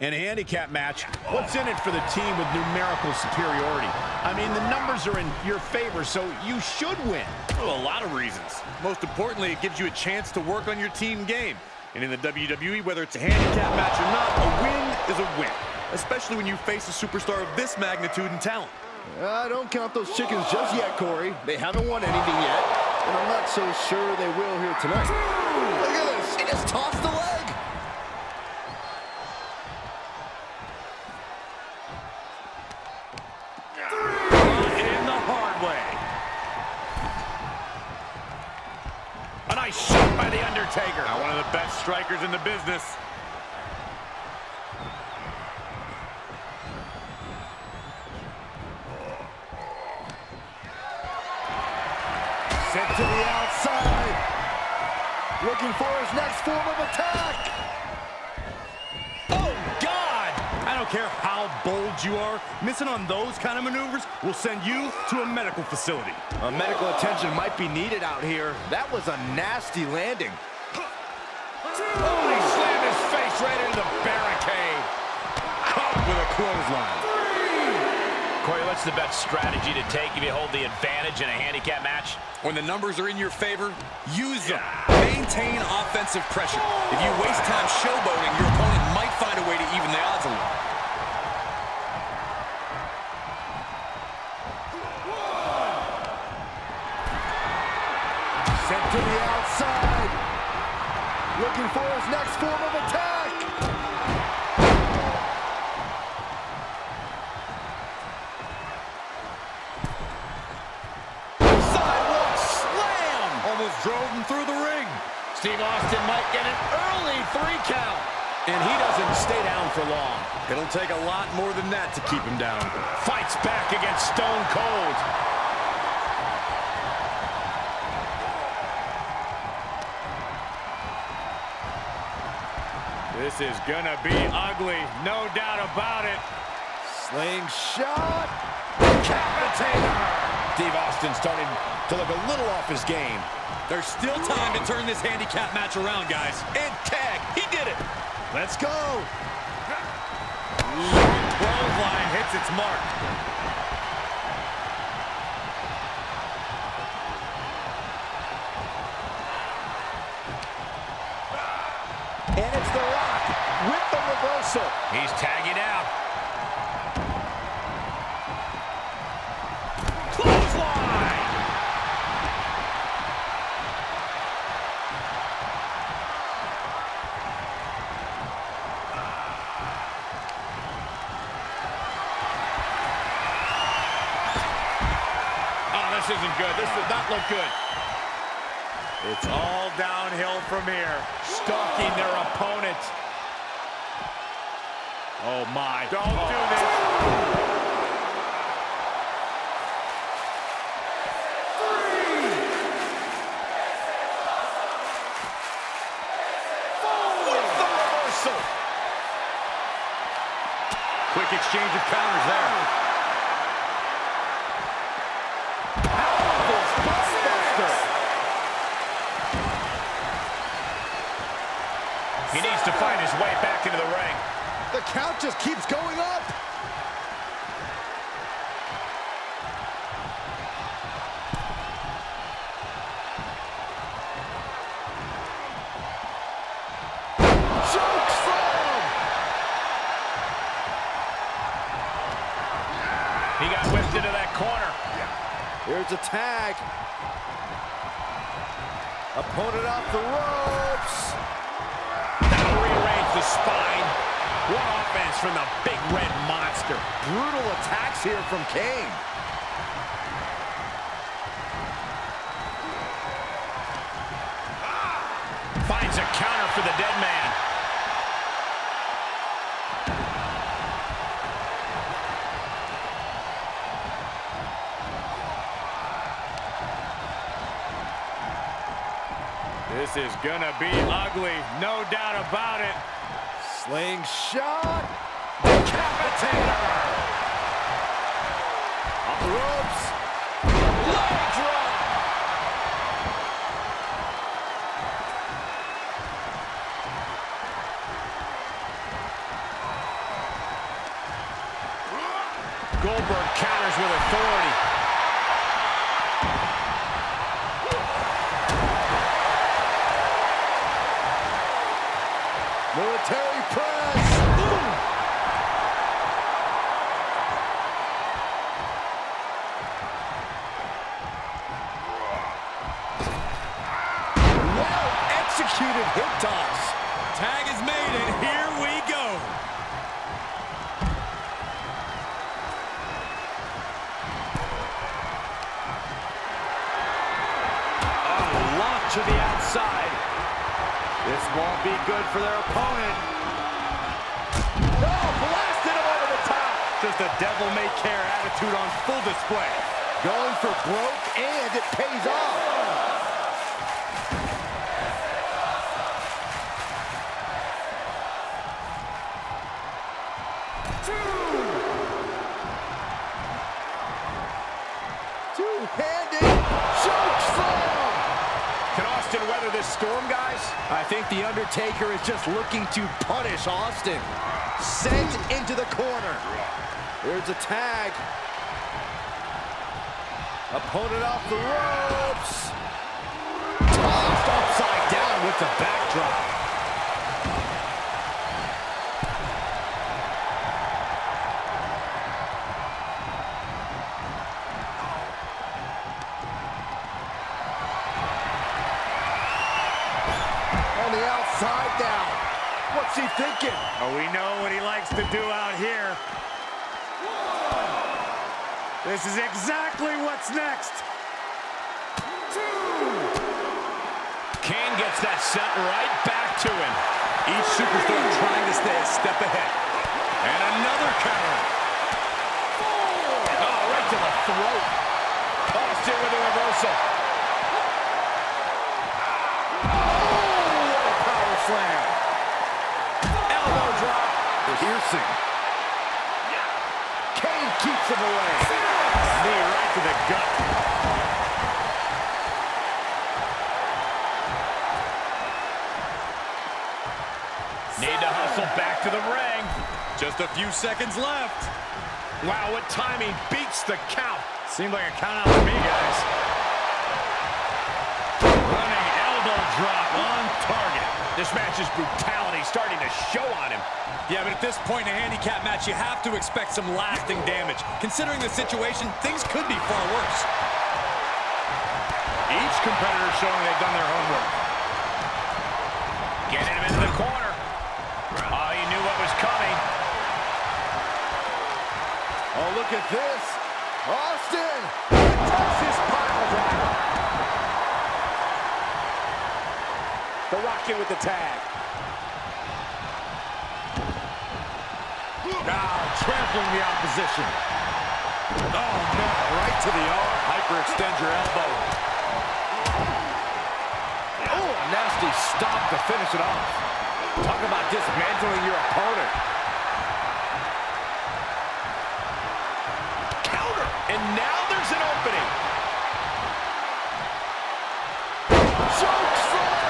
In a handicap match, what's in it for the team with numerical superiority? I mean, the numbers are in your favor, so you should win. Well, a lot of reasons. Most importantly, it gives you a chance to work on your team game. And in the WWE, whether it's a handicap match or not, a win is a win, especially when you face a superstar of this magnitude and talent. Don't count those chickens just yet, Corey. They haven't won anything yet, and I'm not so sure they will here tonight. Look at this. He just tossed the leg. In the hard way. A nice shot by The Undertaker. Now, one of the best strikers in the business. Sent to the outside. Looking for his next form of attack. Oh, God! I don't care how bold you are. Missing on those kind of maneuvers will send you to a medical facility. Medical attention might be needed out here. That was a nasty landing. Oh, he slammed his face right into the barricade. Caught with a clothesline. Corey, what's the best strategy to take if you hold the advantage in a handicap match? When the numbers are in your favor, use them. Maintain offensive pressure. If you waste time showboating, your opponent might find a way to even the odds a little. Sent to the outside. Looking for his next form of attack. Drove him through the ring. Steve Austin might get an early 3 count. And he doesn't stay down for long. It'll take a lot more than that to keep him down. Fights back against Stone Cold. This is gonna be ugly, no doubt about it. Slingshot. Decapitator. Steve Austin starting to look a little off his game. There's still time to turn this handicap match around, guys. And tag, he did it. Let's go. 12 line hits its mark. And it's The Rock with the reversal. He's tagging out. This isn't good. This does not look good. It's all downhill from here. Stalking their opponent. Oh, my. Don't do this. With the reversal. Quick exchange of counters there. He needs to find his way back into the ring. The count just keeps going up. Chokeslam! He got whipped into that corner. Here's a tag. Opponent off the ropes. The spine. What offense from the big red monster. Brutal attacks here from Kane. Finds a counter for the dead man. This is gonna be ugly, no doubt about it. Slingshot. Decapitator. Up the ropes. Leg drop. Goldberg counters with authority. Military press. Well executed hip toss. Tag is made, and here we go. To the outside. This won't be good for their opponent. No, blasted him over the top. Just a devil-may-care attitude on full display. Going for broke, and it pays off. Two-handed chokeslam. Can Austin weather this storm, guys? I think The Undertaker is just looking to punish Austin. Sent into the corner. There's a tag. Opponent off the ropes. Tossed upside down with the backdrop. Outside down. What's he thinking? Oh, we know what he likes to do out here. One. This is exactly what's next. Two. Kane gets that set right back to him. Each superstar trying to stay a step ahead. And another counter. Oh, right to the throat. Austin with a reversal. Slam. Elbow drop. Piercing. Yeah. Kane keeps him away. Knee right to the gut. Need to hustle back to the ring. Just a few seconds left. Wow, what timing. Beats the count. Seemed like a count out to me, guys. Running elbow drop on target. This match's brutality starting to show on him. Yeah, but at this point in a handicap match, you have to expect some lasting damage. Considering the situation, things could be far worse. Each competitor showing they've done their homework. Getting him into the corner. Oh, he knew what was coming. Oh, look at this. Austin! Texas pile driver. The Rock in with the tag. Now trampling the opposition. Oh, no. Right to the arm. Hyperextend your elbow. Oh, a nasty stop to finish it off. Talk about dismantling your opponent. Counter. And now there's an opening. Chokeslam.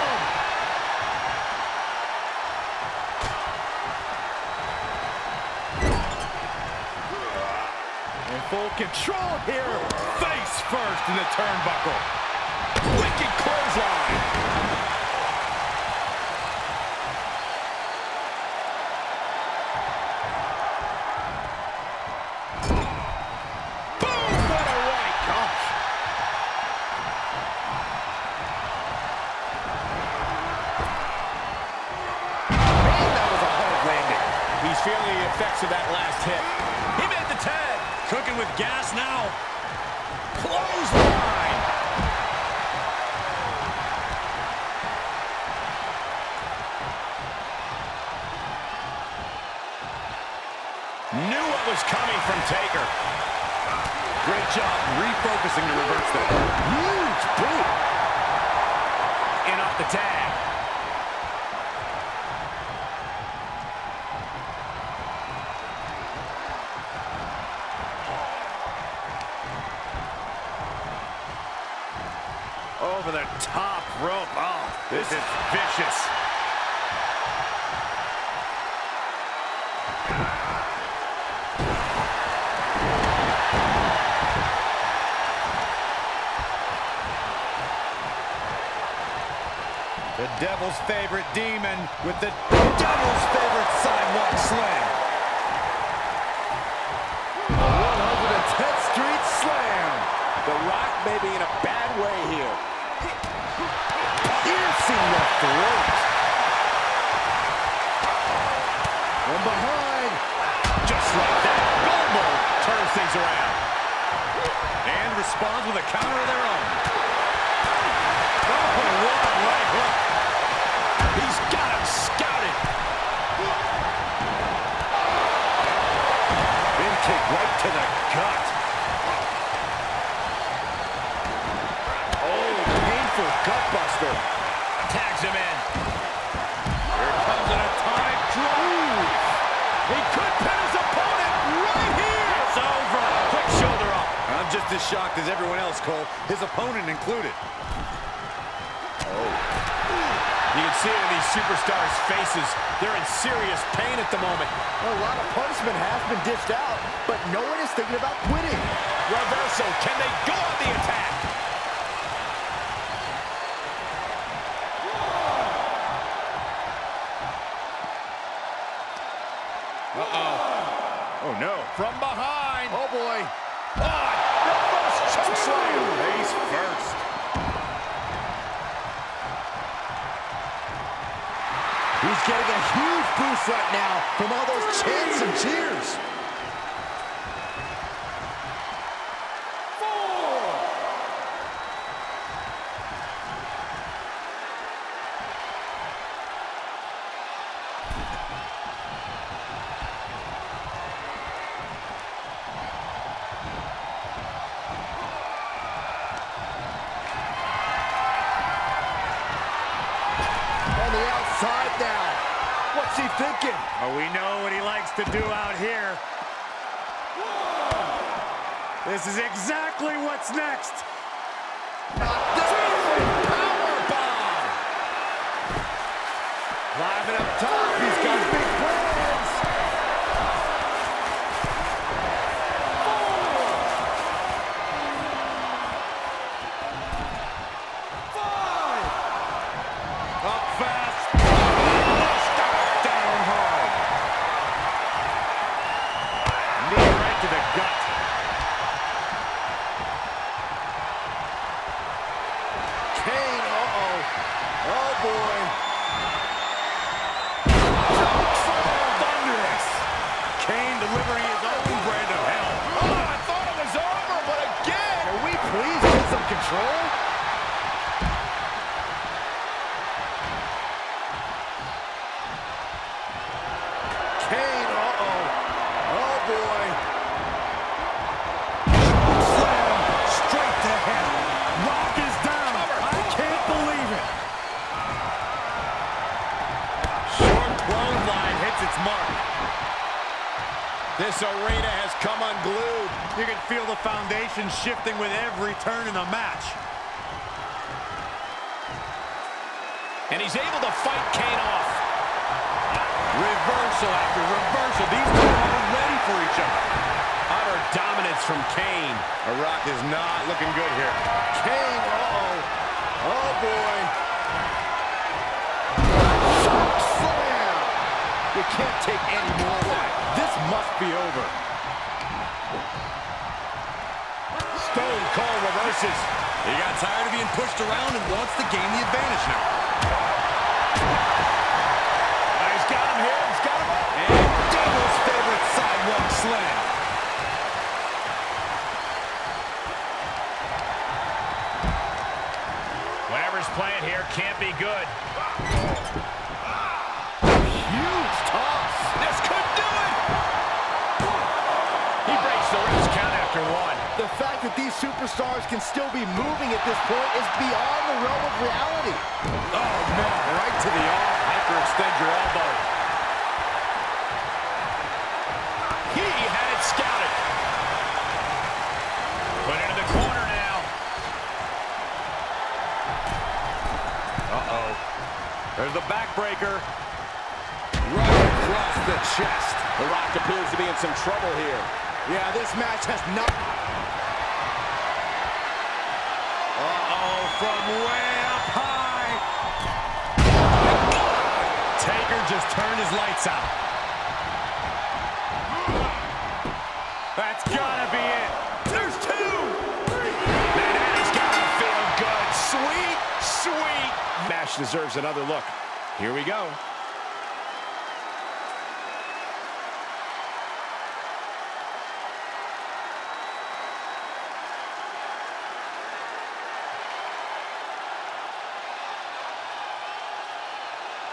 Full control here. Face first in the turnbuckle. Wicked clothesline. Boom! What a right. Gosh. Man, that was a hard landing. He's feeling the effects of that last hit. He made the tag. Cooking with gas now. Clothesline. Knew what was coming from Taker. Great job refocusing to reverse that. Huge boot. In off the tag. Over the top rope. Oh, this is vicious. The devil's favorite demon with the devil's favorite sidewalk slam. A 110th Street slam. The Rock may be in a bad way here. Piercing left throat. From behind. Just like that. Goldberg turns things around. And responds with a counter of their own. Oh, what a right hook. He's got him scouted. Big kick right to the gut. Oh, painful gut buster. Tags him in. Here comes an atomic drop. He could pin his opponent right here. It's over. Quick shoulder up. I'm just as shocked as everyone else, Cole. His opponent included. You can see it in these superstars' faces. They're in serious pain at the moment. A lot of punishment has been dished out, but no one is thinking about quitting. Reversal. Can they go on the attack? Uh-oh. Oh, no. From behind. Oh, boy. Oh, reverse chokeslam. Face first. He's getting a huge boost right now from all those chants and cheers. Four. On the outside now. What's he thinking? Oh, we know what he likes to do out here. Whoa. This is exactly what's next. Powerbomb. Climbing up top, he's got big plans. Four. Five. Up fast. Delivering his own brand of hell. Oh, I thought it was over, but again. Can we please get some control? Kane, Oh, boy. Slam straight to hell. Rock is down. I can't believe it. Short clothesline hits its mark. This arena has come unglued. You can feel the foundation shifting with every turn in the match. And he's able to fight Kane off. Reversal after reversal. These two are all ready for each other. Utter dominance from Kane. The Rock is not looking good here. Kane, Oh, boy. Shot slam. You can't take any more of that. This must be over. Stone Cold reverses. He got tired of being pushed around and wants to gain the advantage now. He's got him here. He's got him. And devil's favorite sidewalk slam. Whatever's playing here can't be good. Huge toss. This could do it. He breaks the ref's count after one. The fact that these superstars can still be moving at this point is beyond the realm of reality. Oh, man, right to the arm. Hyperextend your elbow. He had it scouted. Put it into the corner now. Uh-oh. There's the backbreaker. Across the chest. The Rock appears to be in some trouble here. Yeah, this match has not... Uh-oh, from way up high. just turned his lights out. That's gotta be it. There's two. Man, that has gotta feel good. Sweet, sweet. Nash deserves another look. Here we go.